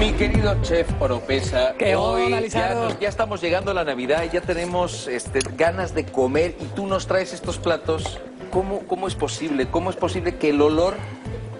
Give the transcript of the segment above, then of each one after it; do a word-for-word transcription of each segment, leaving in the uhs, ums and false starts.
Mi querido chef Oropeza, que hoy ya, nos, ya estamos llegando a la Navidad, ya tenemos este, ganas de comer y tú nos traes estos platos. ¿Cómo, cómo es posible? ¿Cómo es posible que el olor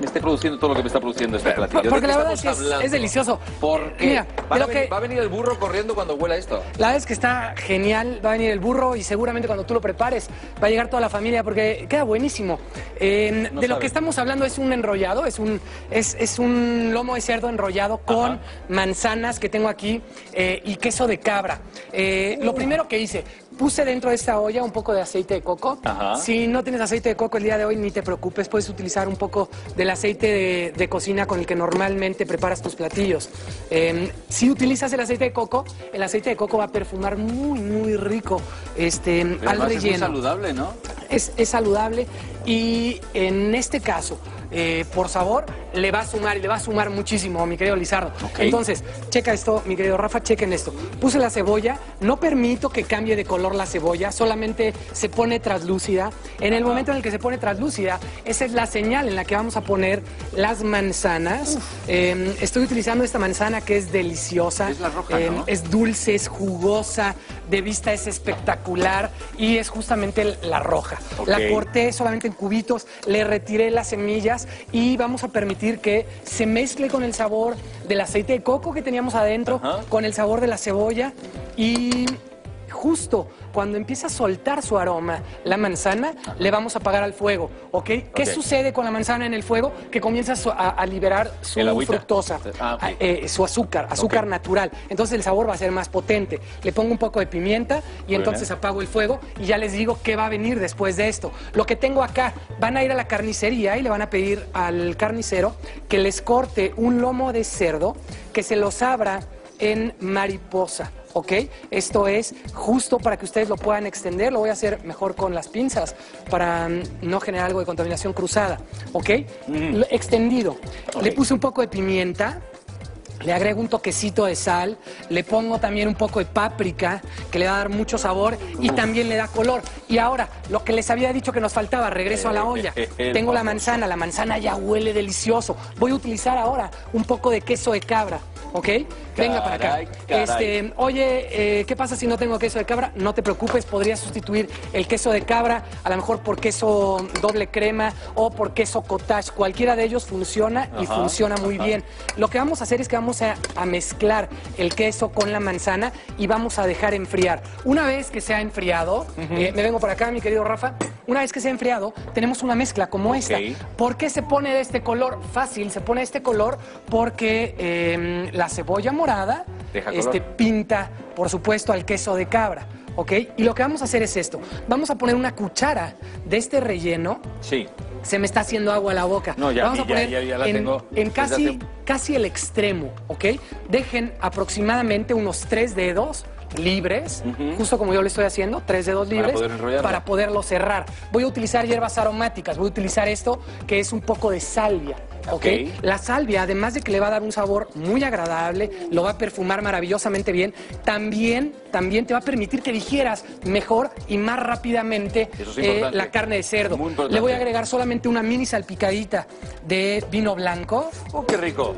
me esté produciendo todo lo que me está produciendo este platillo? Porque la verdad es que es, es delicioso. ¿Por qué? Mira, va, a venir, que... va a venir el burro corriendo cuando huela esto. La verdad es que está genial, va a venir el burro y seguramente cuando tú lo prepares va a llegar toda la familia porque queda buenísimo. Eh, no de sabe. Lo que estamos hablando es un enrollado, es un, es, es un lomo de cerdo enrollado con Ajá. manzanas que tengo aquí eh, y queso de cabra. Eh, uh. Lo primero que hice... Puse dentro de esta olla un poco de aceite de coco. Ajá. Si no tienes aceite de coco el día de hoy, ni te preocupes, puedes utilizar un poco del aceite de, de cocina con el que normalmente preparas tus platillos. Eh, si utilizas el aceite de coco, el aceite de coco va a perfumar muy, muy rico este, al relleno. Es muy saludable, ¿no? Es, es saludable y en este caso... Eh, por sabor, le va a sumar y le va a sumar muchísimo, mi querido Lizardo. Okay. Entonces, checa esto, mi querido Rafa, chequen esto. Puse la cebolla, no permito que cambie de color la cebolla, solamente se pone translúcida. En el momento en el que se pone translúcida, esa es la señal en la que vamos a poner las manzanas. Eh, estoy utilizando esta manzana que es deliciosa. Es la roja, eh, ¿no? Es dulce, es jugosa, de vista es espectacular y es justamente la roja. Okay. La corté solamente en cubitos, le retiré las semillas y vamos a permitir que se mezcle con el sabor del aceite de coco que teníamos adentro, Ajá. con el sabor de la cebolla y justo cuando empieza a soltar su aroma la manzana, Ajá. le vamos a apagar al fuego, ¿ok? ¿Qué okay. sucede con la manzana en el fuego? Que comienza a, a liberar su fructosa, ah, okay. eh, su azúcar, azúcar okay. natural. Entonces el sabor va a ser más potente. Le pongo un poco de pimienta y Muy entonces bien. apago el fuego y ya les digo qué va a venir después de esto. Lo que tengo acá, van a ir a la carnicería y le van a pedir al carnicero que les corte un lomo de cerdo que se los abra en mariposa. ¿Ok? Esto es justo para que ustedes lo puedan extender. Lo voy a hacer mejor con las pinzas para no generar algo de contaminación cruzada. ¿Ok? Mm. Extendido. Okay. Le puse un poco de pimienta. Le agrego un toquecito de sal, le pongo también un poco de páprica, que le va a dar mucho sabor y también le da color. Y ahora, lo que les había dicho que nos faltaba, regreso a la olla. Tengo la manzana, la manzana ya huele delicioso. Voy a utilizar ahora un poco de queso de cabra, ¿ok? Venga para acá. Este, oye, eh, ¿qué pasa si no tengo queso de cabra? No te preocupes, podría sustituir el queso de cabra, a lo mejor por queso doble crema o por queso cottage. Cualquiera de ellos funciona y ajá, funciona muy ajá. bien. Lo que vamos a hacer es que vamos A, a mezclar el queso con la manzana y vamos a dejar enfriar. Una vez que se ha enfriado, uh-huh. eh, me vengo para acá, mi querido Rafa, una vez que se ha enfriado, tenemos una mezcla como okay. esta. ¿Por qué se pone de este color? Fácil, se pone de este color porque eh, la cebolla morada este, pinta, por supuesto, al queso de cabra. ¿Ok? Y lo que vamos a hacer es esto. Vamos a poner una cuchara de este relleno. Sí. Se me está haciendo agua a la boca. No, ya, vamos a poner ya, ya, ya la en, tengo en casi, hace... casi el extremo, ¿ok? Dejen aproximadamente unos tres dedos libres, uh-huh. justo como yo lo estoy haciendo, tres dedos libres, para, poder para poderlo cerrar. Voy a utilizar hierbas aromáticas, voy a utilizar esto que es un poco de salvia. Okay. Okay. La salvia, además de que le va a dar un sabor muy agradable, lo va a perfumar maravillosamente bien, también, también te va a permitir que digieras mejor y más rápidamente es eh, la carne de cerdo. Le voy a agregar solamente una mini salpicadita de vino blanco. ¡Oh, qué rico!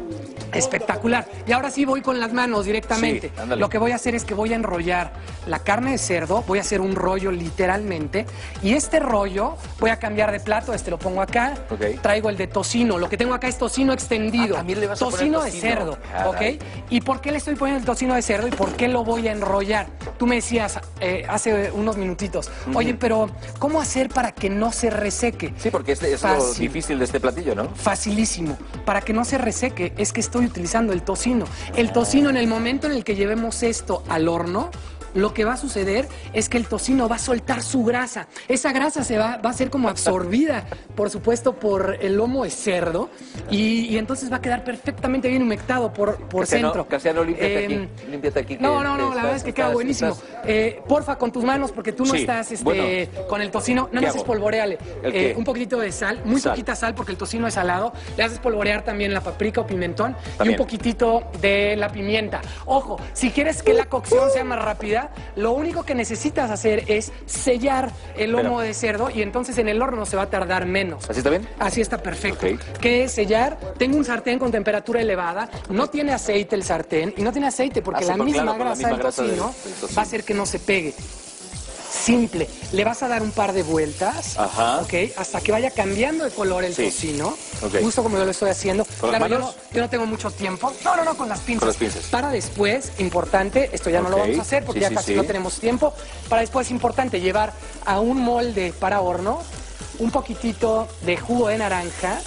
Espectacular. Y ahora sí voy con las manos directamente. Sí, lo que voy a hacer es que voy a enrollar la carne de cerdo, voy a hacer un rollo literalmente, y este rollo voy a cambiar de plato, este lo pongo acá, okay. traigo el de tocino, lo que tengo acá es tocino extendido, ah, le vas a tocino, poner tocino de cerdo, Caray. ¿ok? ¿Y por qué le estoy poniendo el tocino de cerdo y por qué lo voy a enrollar? Tú me decías eh, hace unos minutitos, uh-huh. oye, pero ¿cómo hacer para que no se reseque? Sí, porque este es lo difícil de este platillo, ¿no? Facilísimo. Para que no se reseque es que estoy utilizando el tocino. El tocino, en el momento en el que llevemos esto al horno, lo que va a suceder es que el tocino va a soltar su grasa. Esa grasa se va, va a ser como absorbida, por supuesto, por el lomo de cerdo y, y entonces va a quedar perfectamente bien humectado por, por centro. No, Casiano, límpiate, eh, aquí, límpiate aquí. No, no, no, estás, la verdad es que estás, queda buenísimo. Estás... Eh, porfa, con tus manos, porque tú no sí, estás este, bueno, con el tocino, no nos espolvoreale. Eh, un poquitito de sal, muy sal. poquita sal, porque el tocino es salado. Le haces espolvorear también la paprika o pimentón también. Y un poquitito de la pimienta. Ojo, si quieres que la cocción sea más rápida, manera, lo único que necesitas hacer es sellar el lomo de cerdo y entonces en el horno se va a tardar menos. ¿Así está bien? Así está perfecto. Okay. ¿Qué es sellar? Tengo un sartén con temperatura elevada, no tiene aceite el sartén, y no tiene aceite porque la, por misma claro, grasa, la misma grasa del tocino va a hacer que no se pegue. Simple, le vas a dar un par de vueltas, ajá, ¿okay? Hasta que vaya cambiando de color el sí. tocino, okay. Justo como yo lo estoy haciendo. Claro, yo no, yo no tengo mucho tiempo, no, no, no, con las pinzas. Con las pinzas. Para después, importante, esto ya okay. no lo vamos a hacer porque sí, ya sí, casi sí. no tenemos tiempo, para después, importante, llevar a un molde para horno un poquitito de jugo de naranja,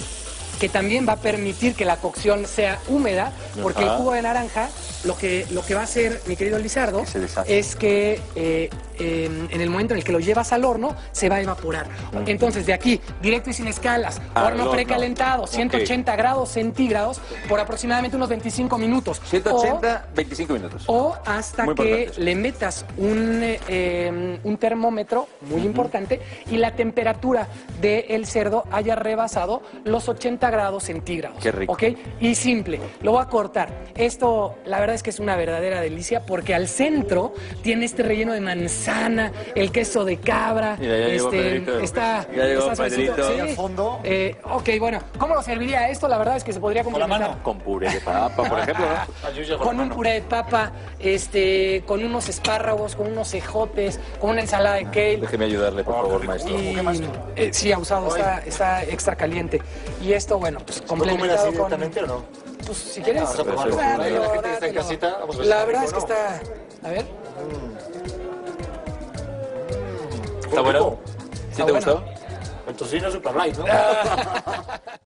que también va a permitir que la cocción sea húmeda, porque ajá. el jugo de naranja lo que, lo que va a hacer, mi querido Lizardo, es que eh, eh, en el momento en el que lo llevas al horno, se va a evaporar. Mm. Entonces, de aquí, directo y sin escalas, ah, horno no, precalentado, no. ciento ochenta okay. grados centígrados, por aproximadamente unos veinticinco minutos. ciento ochenta, o, veinticinco minutos. O hasta muy que le metas un, eh, un termómetro, muy mm-hmm. importante, y la temperatura del cerdo haya rebasado los ochenta grados centígrados. Qué rico. ¿Ok? Y simple. Lo voy a cortar. Esto, la verdad es que es una verdadera delicia porque al centro tiene este relleno de manzana, el queso de cabra. Mira, ya este, llegó está. Ya llegó está ¿sí? a fondo. Eh, ok, bueno. ¿Cómo lo serviría esto? La verdad es que se podría complementar. ¿Con la mano? Con puré de papa, por ejemplo, ¿no? Con un puré de papa, este, con unos espárragos, con unos ejotes, con una ensalada de kale. Déjeme ayudarle, por favor, oh, maestro. Y, eh, sí, abusado, está, está extra caliente. Y esto bueno, pues complementado con... ¿o no? Pues si quieres... No, no, no, no, no, la gente está en casita, vamos a ver. La verdad es que está... A ver. ¿Está bueno? ¿Sí te gustó? El tocino es super light, ¿no?